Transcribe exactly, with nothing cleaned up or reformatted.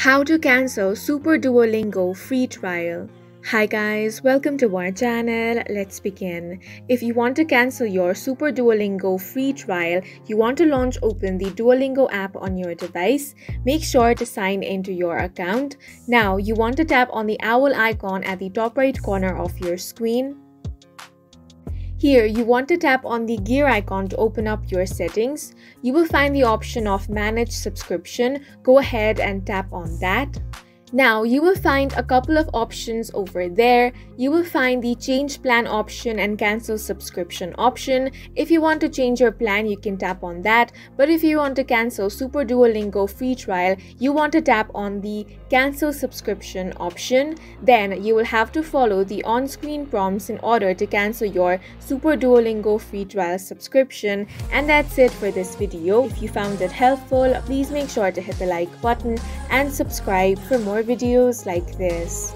How to cancel Super Duolingo free trial. Hi guys, welcome to our channel. Let's begin. If you want to cancel your Super Duolingo free trial, you want to launch open the Duolingo app on your device. Make sure to sign into your account. Now you want to tap on the owl icon at the top right corner of your screen. Here, you want to tap on the gear icon to open up your settings. You will find the option of Manage Subscription. Go ahead and tap on that. Now, you will find a couple of options over there. You will find the Change Plan option and Cancel Subscription option. If you want to change your plan, you can tap on that. But if you want to cancel Super Duolingo free trial, you want to tap on the Cancel Subscription option. Then you will have to follow the on-screen prompts in order to cancel your Super Duolingo free trial subscription. And that's it for this video. If you found it helpful, please make sure to hit the like button and subscribe for more videos like this.